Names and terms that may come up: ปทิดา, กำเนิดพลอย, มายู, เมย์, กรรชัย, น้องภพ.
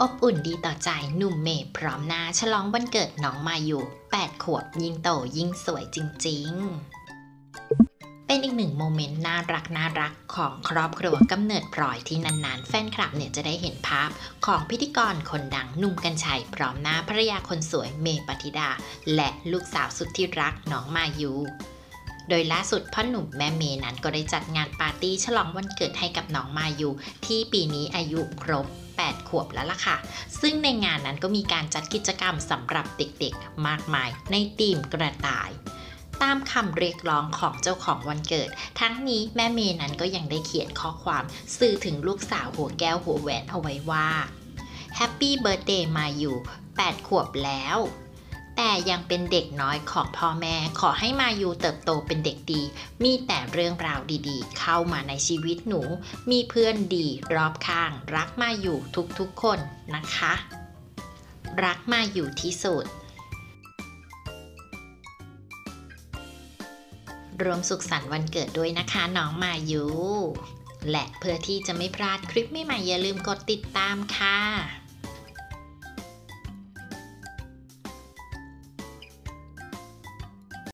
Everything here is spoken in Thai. อบอุ่นดีต่อใจหนุ่มเมย์พร้อมหน้าฉลองวันเกิดน้องมายู8 ขวบยิ่งโตยิ่งสวยจริงๆเป็นอีกหนึ่งโมเมนต์น่ารักของครอบครัวกำเนิดพลอยที่นานๆแฟนคลับเนี่ยจะได้เห็นภาพของพิธีกรคนดังหนุ่มกรรชัยพร้อมหน้าภรรยาคนสวยเมย์ปฏิดาและลูกสาวสุดที่รักน้องมายูโดยล่าสุดพ่อหนุ่มแม่เมย์นั้นก็ได้จัดงานปาร์ตี้ฉลองวันเกิดให้กับน้องมายูที่ปีนี้อายุครบ8 ขวบแล้วล่ะค่ะซึ่งในงานนั้นก็มีการจัดกิจกรรมสำหรับเด็กๆมากมายในธีมกระต่ายตามคำเรียกร้องของเจ้าของวันเกิดทั้งนี้แม่เมย์นั้นก็ยังได้เขียนข้อความสื่อถึงลูกสาวหัวแก้วหัวแหวนเอาไว้ว่าแฮปปี้เบิร์ธเดย์มายู8 ขวบแล้วแต่ยังเป็นเด็กน้อยของพ่อแม่ขอให้มายูเติบโตเป็นเด็กดีมีแต่เรื่องราวดีๆเข้ามาในชีวิตหนูมีเพื่อนดีรอบข้างรักมายูทุกๆคนนะคะรักมายูที่สุดรวมสุขสันต์วันเกิดด้วยนะคะน้องมายูและเพื่อที่จะไม่พลาดคลิปใหม่ๆอย่าลืมกดติดตามค่ะ